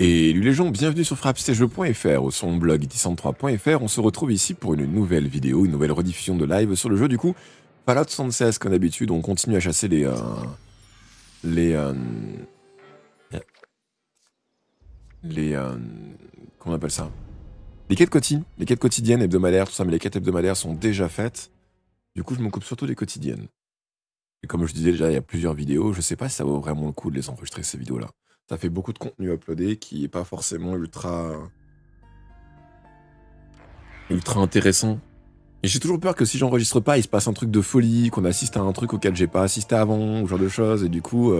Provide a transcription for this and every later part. Et lui les gens, bienvenue sur frapstesjeux.fr, ou sur mon blog iti3.fr, on se retrouve ici pour une nouvelle vidéo, une nouvelle rediffusion de live sur le jeu du coup, Fallout 76 comme d'habitude, on continue à chasser comment on appelle ça? Les quêtes quotidiennes, hebdomadaires, tout ça, mais les quêtes hebdomadaires sont déjà faites, du coup je me coupe surtout des quotidiennes. Et comme je disais déjà, il y a plusieurs vidéos, je sais pas si ça vaut vraiment le coup de les enregistrer ces vidéos-là. Ça fait beaucoup de contenu uploadé qui n'est pas forcément ultra intéressant. Et j'ai toujours peur que si j'enregistre pas, il se passe un truc de folie, qu'on assiste à un truc auquel j'ai pas assisté avant, ou genre de choses, et du coup,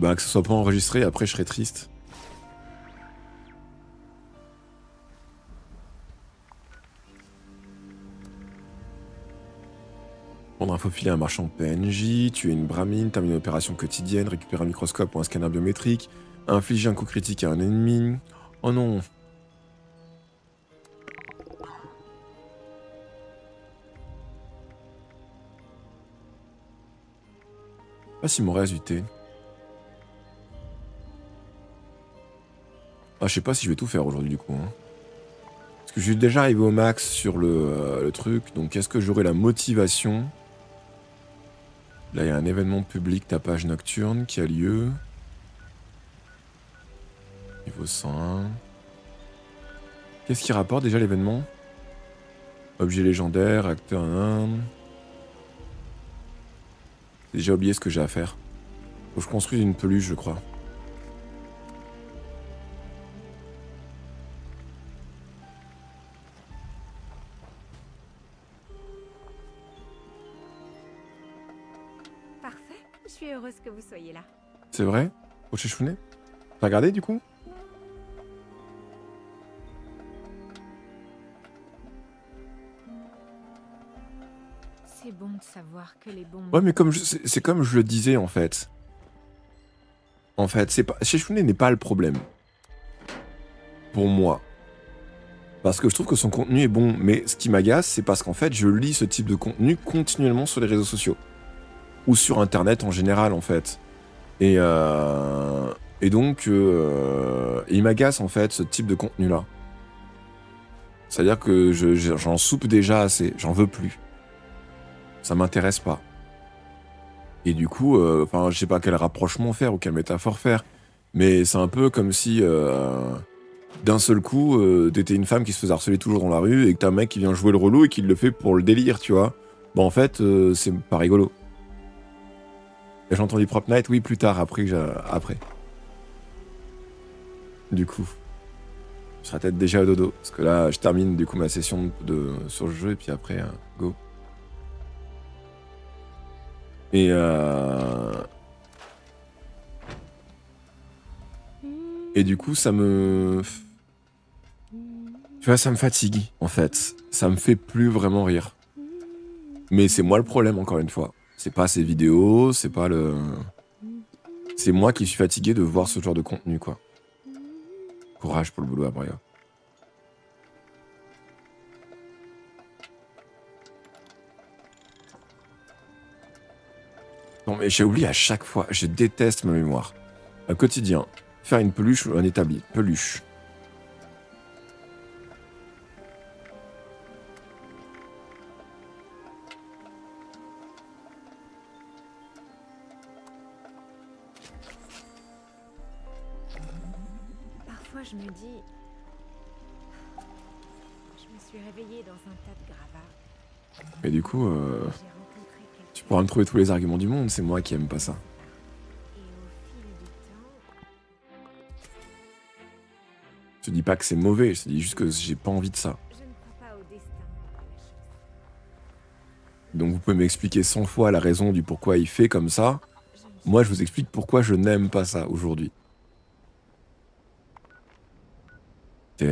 que ce soit pas enregistré, après je serais triste. Un faux filet à un marchand PNJ, tuer une bramine, terminer une opération quotidienne, récupérer un microscope ou un scanner biométrique, infliger un coup critique à un ennemi. Oh non! Je sais pas s'il m'aurait azuté. Ah, je sais pas si je vais tout faire aujourd'hui du coup. Hein. Parce que je suis déjà arrivé au max sur le truc, donc est-ce que j'aurai la motivation? Là, il y a un événement public, tapage nocturne, qui a lieu. Niveau 101. Qu'est-ce qui rapporte déjà l'événement? Objet légendaire, acteur 1. J'ai déjà oublié ce que j'ai à faire. Faut que je construise une peluche, je crois. Que vous soyez là. C'est vrai? Au Chechounet? T'as regardé du coup? C'est bon de savoir que les bombes... Ouais mais c'est comme je le disais en fait. En fait, Chechounet n'est pas le problème. Pour moi. Parce que je trouve que son contenu est bon. Mais ce qui m'agace, c'est parce qu'en fait, je lis ce type de contenu continuellement sur les réseaux sociaux. Ou sur internet en général en fait. Et donc il m'agace en fait ce type de contenu là. C'est-à-dire que j'en soupe déjà assez, j'en veux plus. Ça m'intéresse pas. Et du coup, je sais pas quel rapprochement faire ou quelle métaphore faire, mais c'est un peu comme si d'un seul coup t'étais une femme qui se faisait harceler toujours dans la rue et que t'as un mec qui vient jouer le relou et qui le fait pour le délire, tu vois. Bon en fait, c'est pas rigolo. J'ai entendu Prop Night, oui, plus tard, après. Du coup, je serai peut-être déjà au dodo, parce que là, je termine du coup ma session sur le jeu, et puis après, go. Et et du coup, ça me... Tu vois, ça me fatigue, en fait. Ça me fait plus vraiment rire. Mais c'est moi le problème, encore une fois. C'est pas ces vidéos, c'est pas le... C'est moi qui suis fatigué de voir ce genre de contenu, quoi. Courage pour le boulot, après. Non, mais j'ai oublié à chaque fois. Je déteste ma mémoire. Un quotidien. Faire une peluche ou un établi. Peluche. Je me suis réveillée dans un tas de gravats. Mais du coup, tu pourras me trouver tous les arguments du monde, c'est moi qui aime pas ça. Et au fil du temps... Je te dis pas que c'est mauvais, je te dis juste que j'ai pas envie de ça. Je ne crois pas au destin. Donc vous pouvez m'expliquer 100 fois la raison du pourquoi il fait comme ça. Moi je vous explique pourquoi je n'aime pas ça aujourd'hui. Je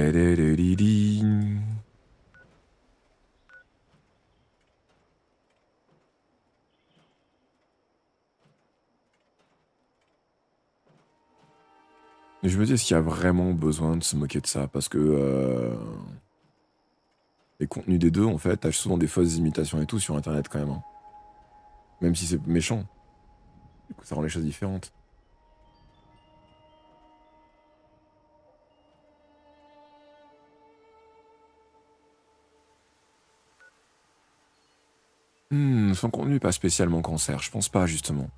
me dis, est-ce qu'il y a vraiment besoin de se moquer de ça? Parce que les contenus des deux, en fait, t'as souvent des fausses imitations et tout sur internet quand même. Hein. Même si c'est méchant. Du coup, ça rend les choses différentes. Son contenu n'est pas spécialement cancer, je pense pas justement.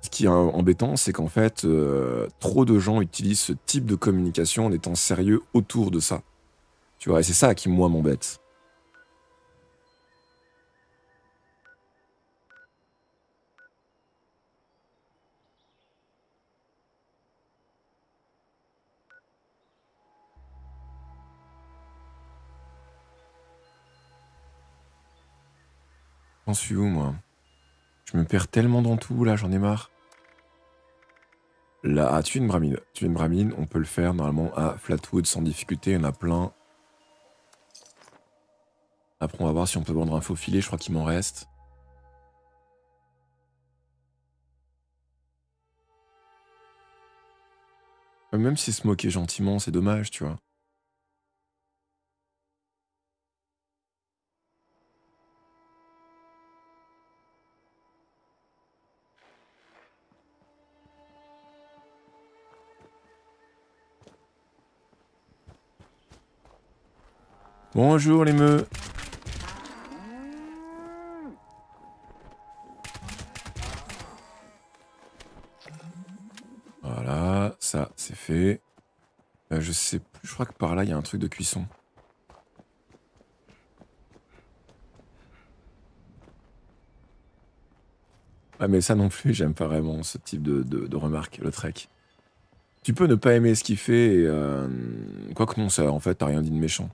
Ce qui est embêtant, c'est qu'en fait, trop de gens utilisent ce type de communication en étant sérieux autour de ça. Tu vois, et c'est ça qui, moi, m'embête. J'en suis où, moi? Je me perds tellement dans tout, là, j'en ai marre. Là, ah, tu es une bramine. Tu es une bramine, on peut le faire normalement à Flatwood sans difficulté, il y en a plein. Après, on va voir si on peut vendre un faux filet, je crois qu'il m'en reste. Même si se moquer gentiment, c'est dommage, tu vois. Bonjour les meux. Voilà, ça c'est fait. Je sais plus, je crois que par là il y a un truc de cuisson. Ah mais ça non plus, j'aime pas vraiment ce type de remarque, le trek. Tu peux ne pas aimer ce qu'il fait et... Quoique non, ça en fait t'as rien dit de méchant.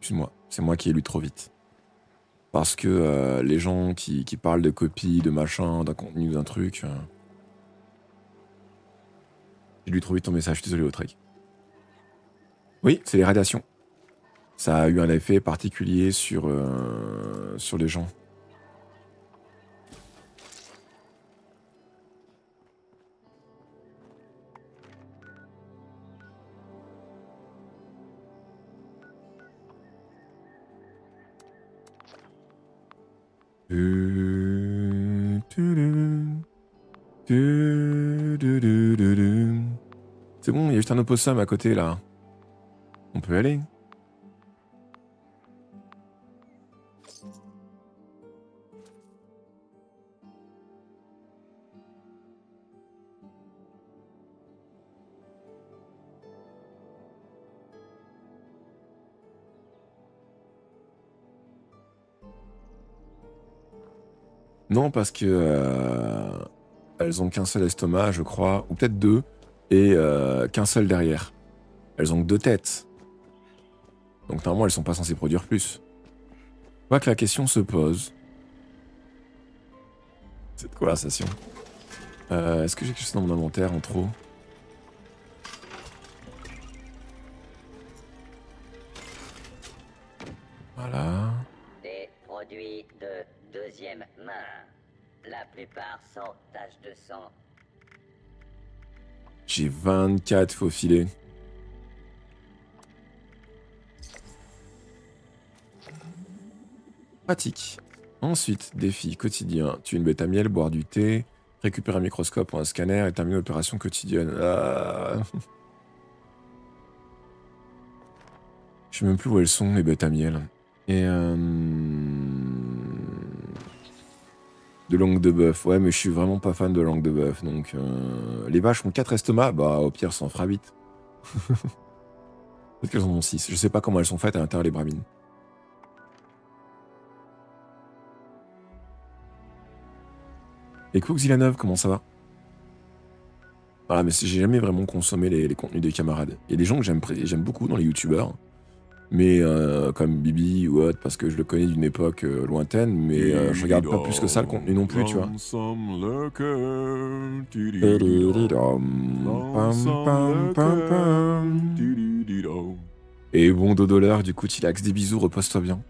Excuse-moi, c'est moi qui ai lu trop vite. Parce que les gens qui parlent de copies, de machin, d'un contenu, d'un truc... J'ai lu trop vite ton message, je suis désolé, Autrec. Oui, c'est les radiations. Ça a eu un effet particulier sur, sur les gens. C'est bon, il y a juste un opossum à côté là. On peut aller. Non, parce que elles ont qu'un seul estomac, je crois, ou peut-être deux, et qu'un seul derrière. Elles ont que deux têtes. Donc normalement, elles sont pas censées produire plus. Je vois que la question se pose. Cette conversation. Est-ce que j'ai quelque chose dans mon inventaire en trop? Voilà. Des produits de deuxième main. La plupart sans tache de sang. J'ai 24 faux filets. Pratique. Ensuite, défi quotidien. Tuer une bête à miel, boire du thé, récupérer un microscope ou un scanner et terminer l'opération quotidienne. Ah. Je sais même plus où elles sont, les bêtes à miel. Et de langue de bœuf, ouais, mais je suis vraiment pas fan de langue de bœuf, donc... Les vaches ont 4 estomacs, bah au pire, ça en fera 8. Peut-être qu'elles en ont 6, je sais pas comment elles sont faites à l'intérieur, les bramines. Et coucou Zylanov, comment ça va? Voilà, mais j'ai jamais vraiment consommé les contenus des camarades. Il y a des gens que j'aime beaucoup dans les youtubeurs, mais comme Bibi ou autre, parce que je le connais d'une époque lointaine, mais je regarde pas plus que ça le contenu non plus, tu vois. Et bon dodo, du coup, Tilax, des bisous, repose-toi bien.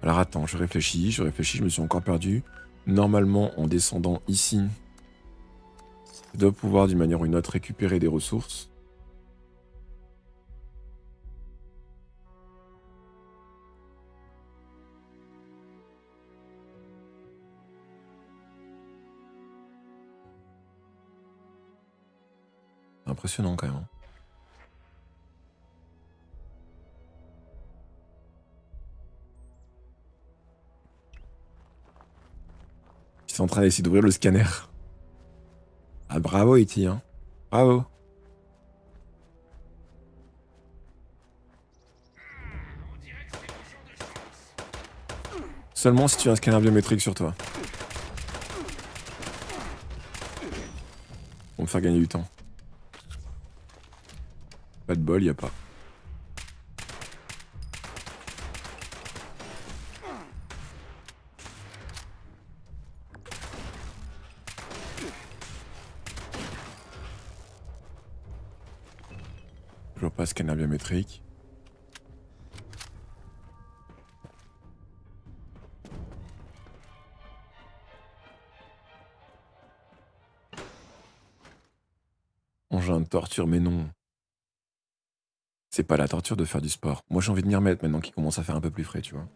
Alors attends, je réfléchis, je me suis encore perdu. Normalement, en descendant ici, je dois pouvoir d'une manière ou d'une autre récupérer des ressources. Impressionnant quand même. Ils sont en train d'essayer d'ouvrir le scanner. Ah bravo Iti, hein. Bravo. Seulement si tu as un scanner biométrique sur toi. Pour me faire gagner du temps. Pas de bol, y a pas. Toujours pas scanner biométrique. Engin de torture, mais non. C'est pas la torture de faire du sport. Moi j'ai envie de m'y remettre maintenant qu'il commence à faire un peu plus frais, tu vois.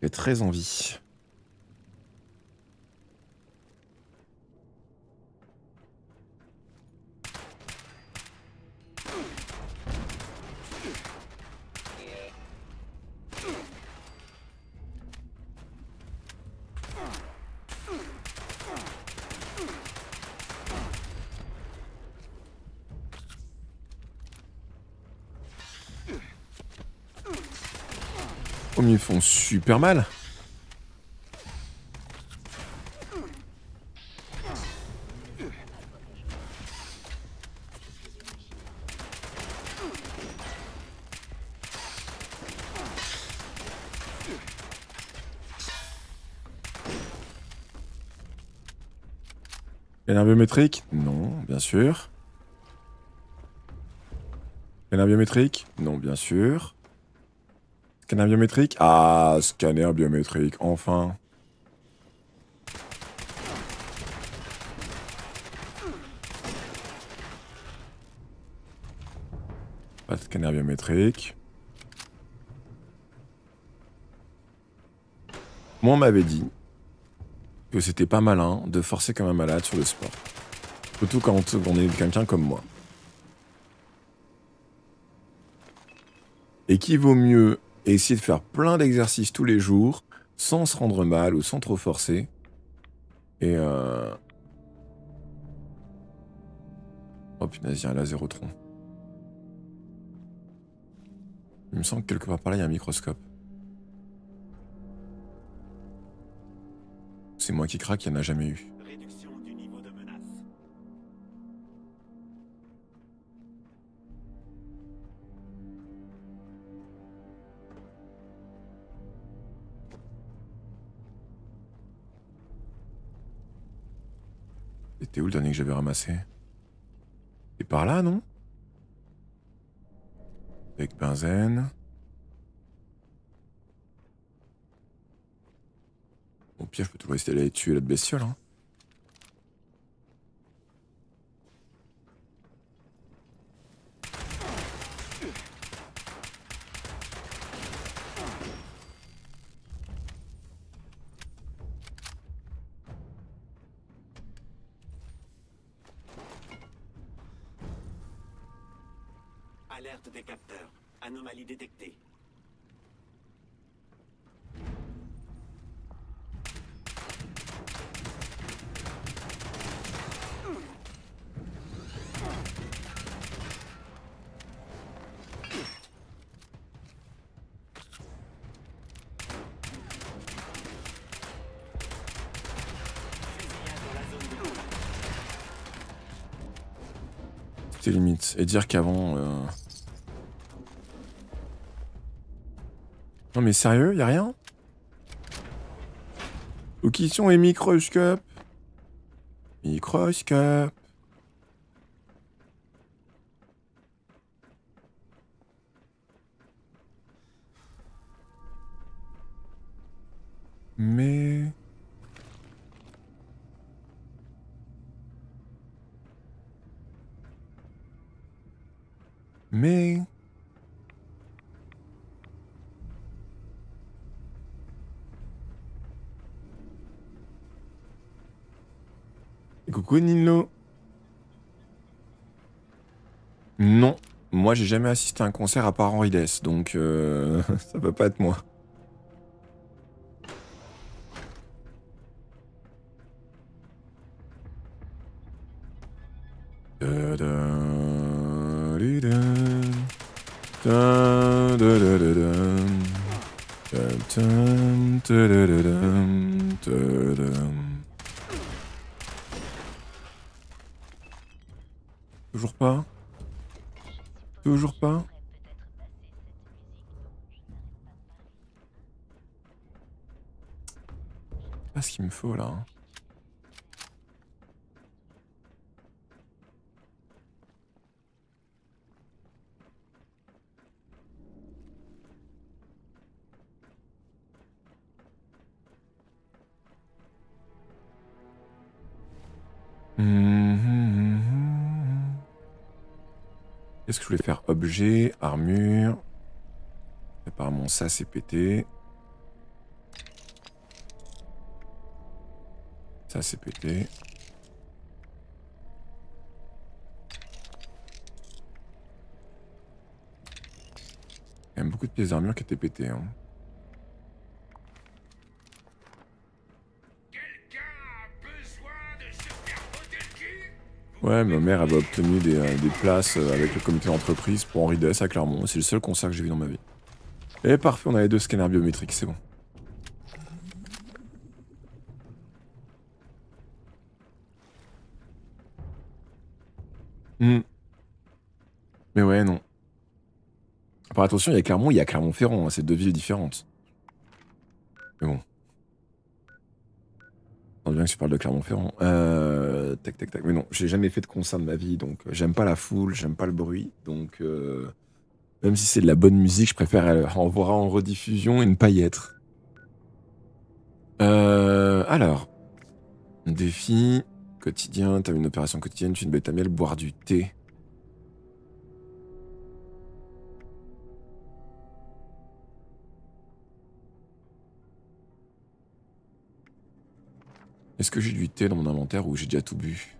J'ai très envie. Ils font super mal. Scanner biométrique? Non, bien sûr. Scanner biométrique? Non, bien sûr. Scanner biométrique? Ah, scanner biométrique, enfin. Pas de scanner biométrique. Moi, on m'avait dit que c'était pas malin de forcer comme un malade sur le sport. Surtout quand on est quelqu'un comme moi. Et qui vaut mieux et essayer de faire plein d'exercices tous les jours, sans se rendre mal ou sans trop forcer. Et oh punaise, il y a un laserotron. Il me semble que quelque part par là, il y a un microscope. C'est moi qui craque, il n'y en a jamais eu. Réduction du niveau de menace. C'était où le dernier que j'avais ramassé? C'est par là, non? Avec benzène. Au pire, je peux toujours essayer d'aller tuer la bestiole, hein. Alerte des capteurs. Anomalie détectée. C'était limite. Et dire qu'avant... Non mais sérieux, y'a rien? Aux questions et microscope. Microscope. Mais... Mais... Coucou Nilo. Non, moi j'ai jamais assisté à un concert à part Henri Dès, donc ça peut pas être moi. Toujours pas. Toujours pas. Pas ce qu'il me faut là. Qu'est-ce que je voulais faire? Objet, armure. Apparemment ça c'est pété. Ça c'est pété. Il y a même beaucoup de pièces d'armure qui étaient pétées. Hein. Ouais, ma mère avait obtenu des places avec le comité d'entreprise pour Henri Dès à Clermont. C'est le seul concert que j'ai vu dans ma vie. Et parfait, on a les deux scanners biométriques, c'est bon. Mais ouais, non. Par attention, il y a Clermont, il y a Clermont-Ferrand, hein, c'est deux villes différentes. Mais bon. Bien que tu parles de Clermont-Ferrand. Tac, tac, tac. Mais non, j'ai jamais fait de concert de ma vie, donc j'aime pas la foule, j'aime pas le bruit. Donc, même si c'est de la bonne musique, je préfère en voir en rediffusion et ne pas y être. Alors, défi quotidien, t'as une opération quotidienne, tu es une bête à miel, boire du thé. Est-ce que j'ai du thé dans mon inventaire ou j'ai déjà tout bu?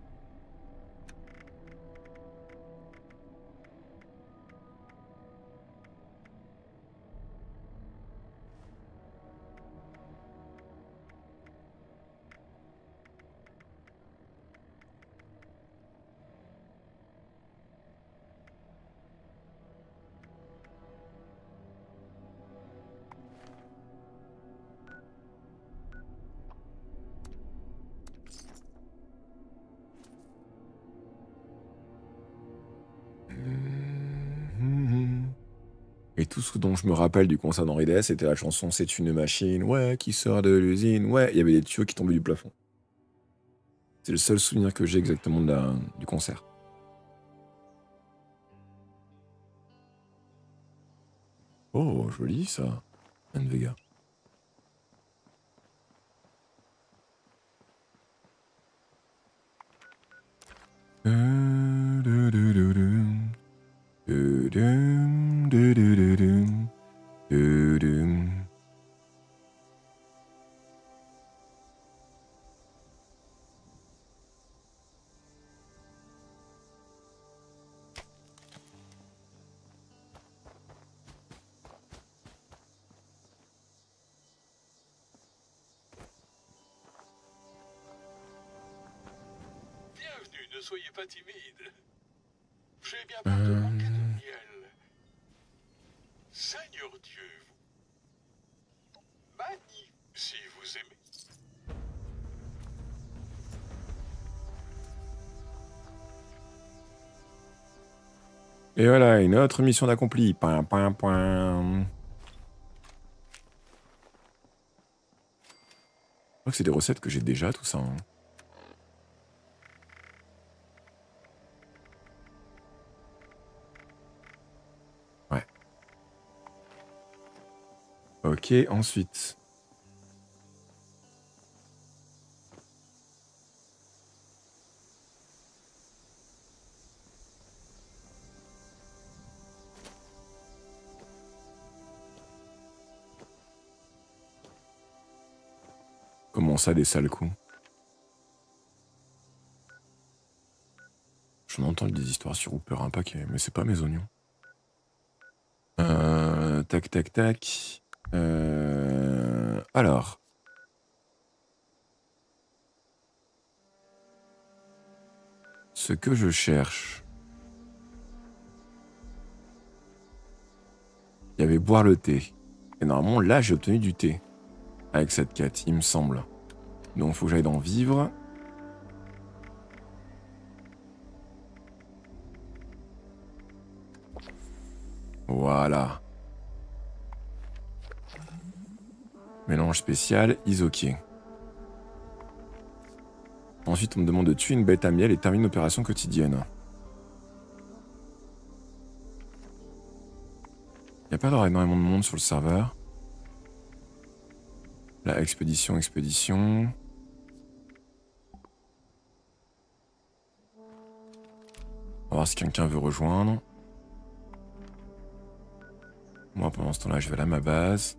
Et tout ce dont je me rappelle du concert d'Henri Dès, c'était la chanson « C'est une machine, ouais, qui sort de l'usine, ouais ». Il y avait des tuyaux qui tombaient du plafond. C'est le seul souvenir que j'ai exactement de du concert. Oh, joli ça, Anne Vega. Ne soyez pas timide. J'ai bien peur de manquer de miel. Seigneur Dieu, vous... Mani, si vous aimez. Et voilà, une autre mission d'accomplie. Pam, pam, pam. Je crois que c'est des recettes que j'ai déjà, tout ça. Hein. Ok, ensuite. Comment ça, des sales coups? J'en entends des histoires sur Hooper un paquet, mais c'est pas mes oignons. Tac, tac, tac. Alors. Ce que je cherche. il y avait boire le thé. Et normalement, là, j'ai obtenu du thé avec cette quête, il me semble. Donc, il faut que j'aille dans vivre. Voilà. Mélange spécial, isoqué. Ensuite, on me demande de tuer une bête à miel et termine une opération quotidienne. Il n'y a pas d'avoir énormément de monde sur le serveur. La expédition, expédition. On va voir si quelqu'un veut rejoindre. Moi, pendant ce temps-là, je vais à ma base.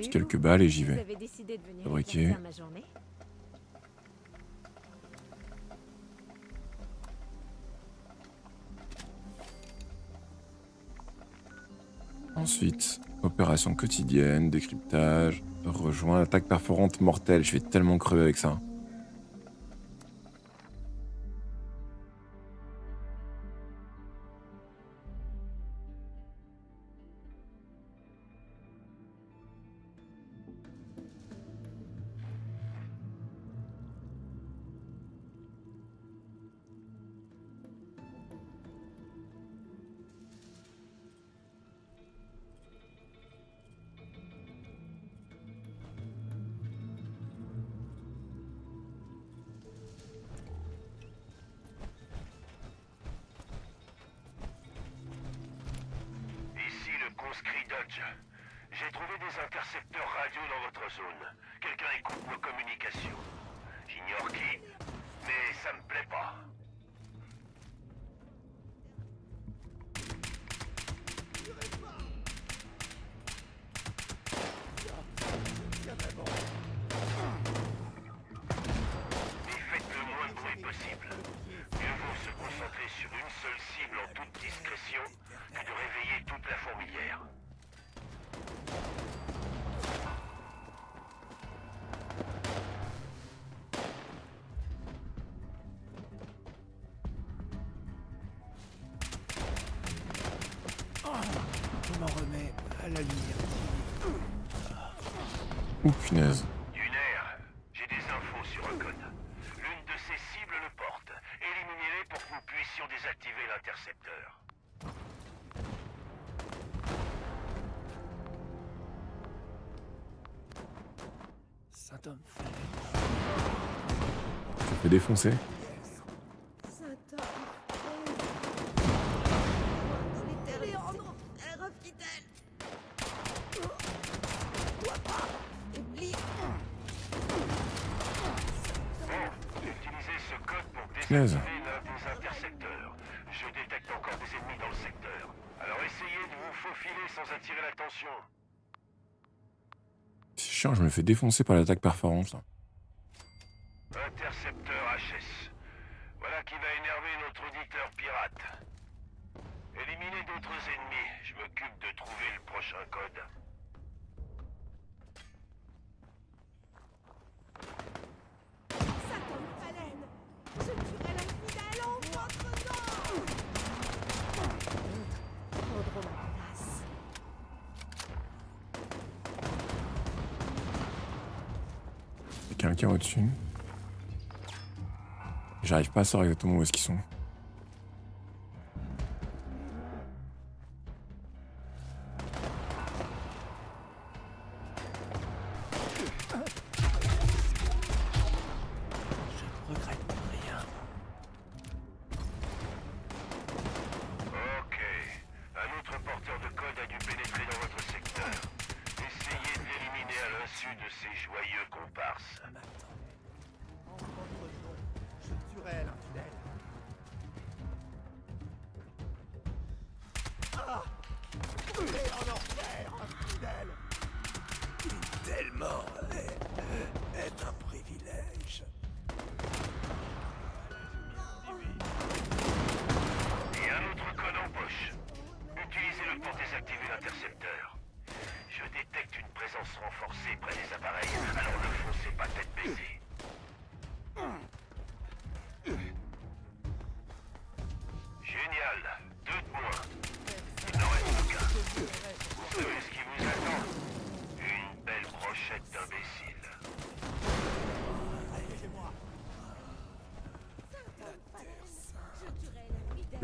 J'ai quelques balles et j'y vais. Fabriquer. Ensuite, opération quotidienne, décryptage, rejoint l'attaque perforante mortelle. Je vais tellement crever avec ça. J'ai trouvé des intercepteurs radio dans votre zone. Quelqu'un y coupe nos communications. J'ignore qui, mais ça me plaît pas. Mais faites le moins de bruit possible. Mieux vaut se concentrer sur une seule cible en toute discrétion que de réveiller toute la fourmilière. Ouh, punaise. Dunaire, j'ai des infos sur un code. L'une de ces cibles le porte. Éliminez-les pour que nous puissions désactiver l'intercepteur. Saint-Homme. Ça fait défoncer. Je détecte encore des ennemis dans le secteur. Alors essayez de vous faufiler sans attirer l'attention. C'est chiant, je me fais défoncer par l'attaque perforante là. Intercepteur HS. Voilà qui va énerver notre auditeur pirate. Éliminez d'autres ennemis. Je m'occupe de trouver le prochain code. Quelqu'un au-dessus. J'arrive pas à savoir exactement où est-ce qu'ils sont.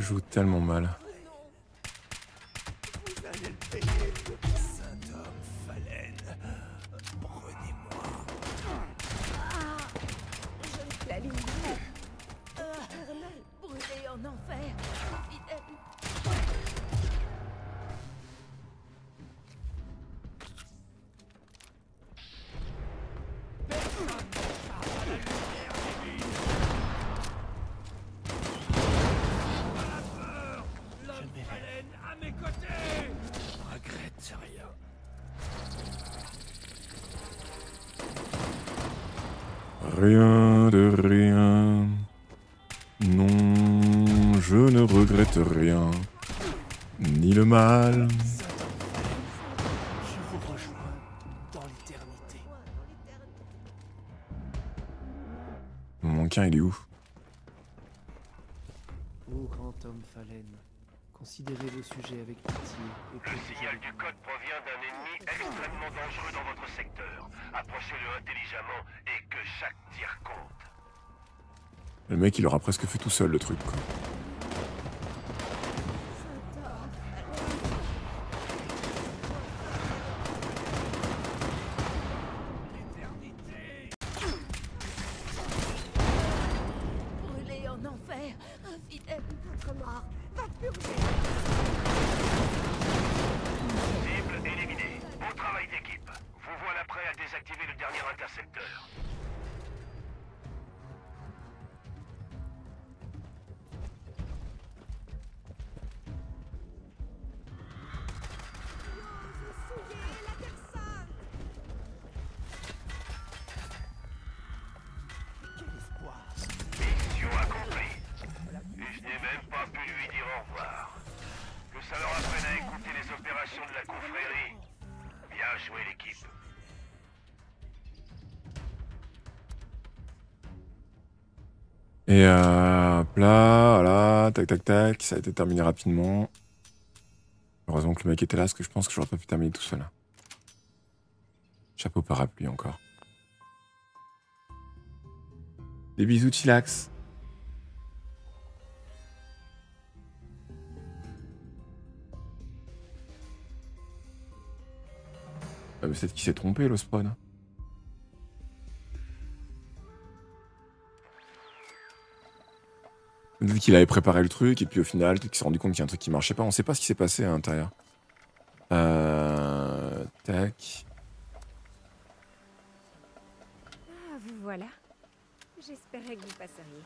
Je joue tellement mal. Rien de rien. Non, je ne regrette rien. Ni le mal. Je vous rejoins dans l'éternité. Mon quin, il est où? Ô grand homme Phalène, considérez vos sujets avec pitié. Le signal du code provient d'un ennemi extrêmement dangereux dans votre secteur. Approchez-le intelligemment et que chaque tir compte. Le mec, il aura presque fait tout seul le truc, quoi. Et là, voilà, tac tac tac, ça a été terminé rapidement. Heureusement que le mec était là, parce que je pense que j'aurais pas pu terminer tout seul. Chapeau parapluie encore. Des bisous, chillax. Ah, mais peut-être qu'il s'est trompé, le spawn. Peut-être qu'il avait préparé le truc, et puis au final, peut-être qu'il s'est rendu compte qu'il y a un truc qui marchait pas. On sait pas ce qui s'est passé à l'intérieur. Tac. Ah, vous voilà. J'espérais que vous passeriez.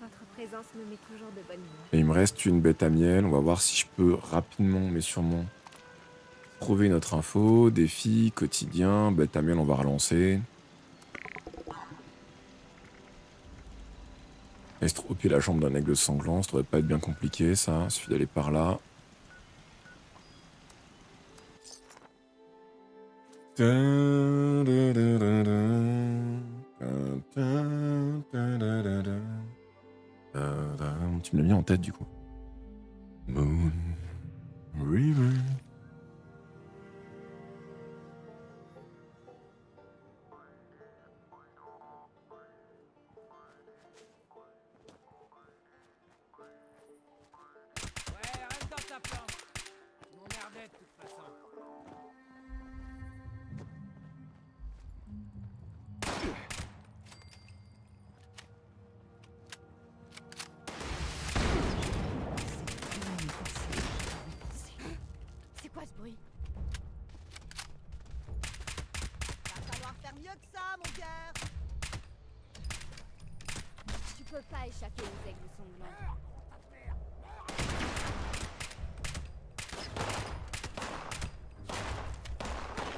Votre présence me met toujours de bonne humeur. Et il me reste une bête à miel. On va voir si je peux rapidement, mais sûrement, trouver notre info. Défi, quotidien, bête à miel, on va relancer. Estropier la jambe d'un aigle sanglant, ça devrait pas être bien compliqué ça, il suffit d'aller par là. Tu me l'as mis en tête du coup. Moon River.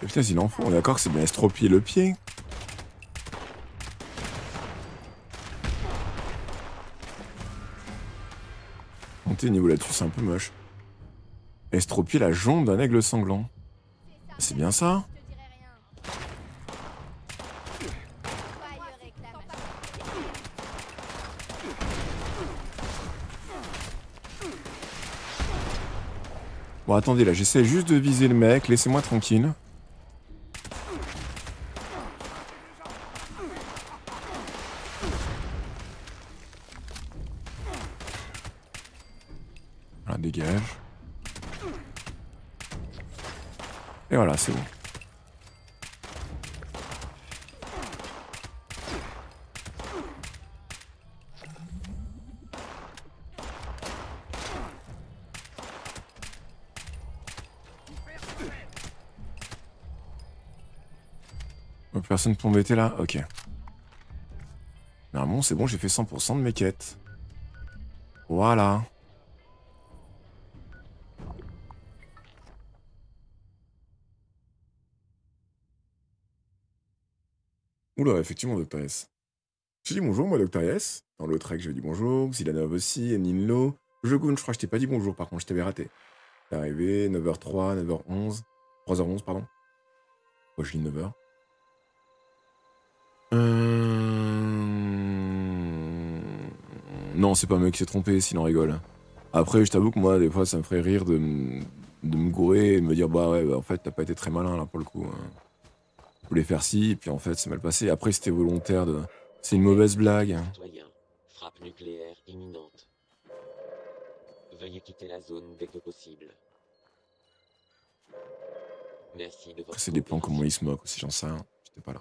Putain, il en faut, on est d'accord que c'est bien estropier le pied. Monter au niveau là-dessus, c'est un peu moche. Estropier la jambe d'un aigle sanglant. C'est bien ça? Bon, attendez, là, j'essaie juste de viser le mec, laissez-moi tranquille. Ah, dégage. Et voilà, c'est bon. Oh, personne pour m'embêter là? Ok. Normalement, c'est bon, j'ai fait 100% de mes quêtes. Voilà. Oula, effectivement, Docteur S. J'ai dit bonjour, moi, Docteur S. Dans le track, j'avais dit bonjour. Zylanov aussi, Ninlo. Jogun, je crois que je t'ai pas dit bonjour, par contre, je t'avais raté. T'es arrivé, 9h03, 9h11. 3h11, pardon. Moi, je dis 9h. Non, c'est pas moi qui s'est trompé, s'il en rigole. Après, je t'avoue que moi, des fois, ça me ferait rire de me gourer et de me dire, bah ouais, bah, en fait, t'as pas été très malin, là, pour le coup. Je voulais faire ci, et puis en fait, c'est mal passé. Après, c'était volontaire de... C'est une mauvaise blague. Frappe nucléaire imminente. Veuillez quitter la zone dès que possible. Merci de votre... C'est des plans comment ils se moquent aussi, j'en sais rien. J'étais pas là.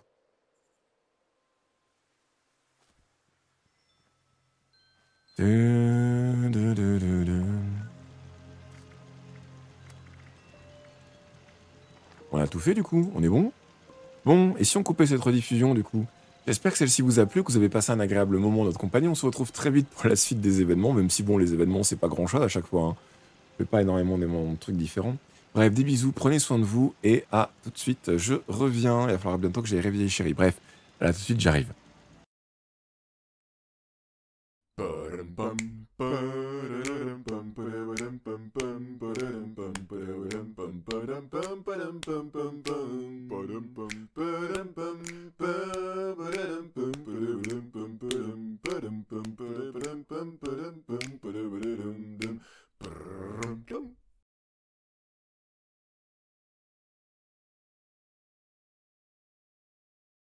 On a tout fait du coup, on est bon? Bon, et si on coupait cette rediffusion du coup? J'espère que celle-ci vous a plu, que vous avez passé un agréable moment notre compagnie. On se retrouve très vite pour la suite des événements, même si bon, les événements c'est pas grand-chose à chaque fois. Hein. Je fais pas énormément de trucs différents. Bref, des bisous, prenez soin de vous et à tout de suite, je reviens. Il va falloir bientôt que j'aille réveiller chérie. Bref, à tout de suite, j'arrive.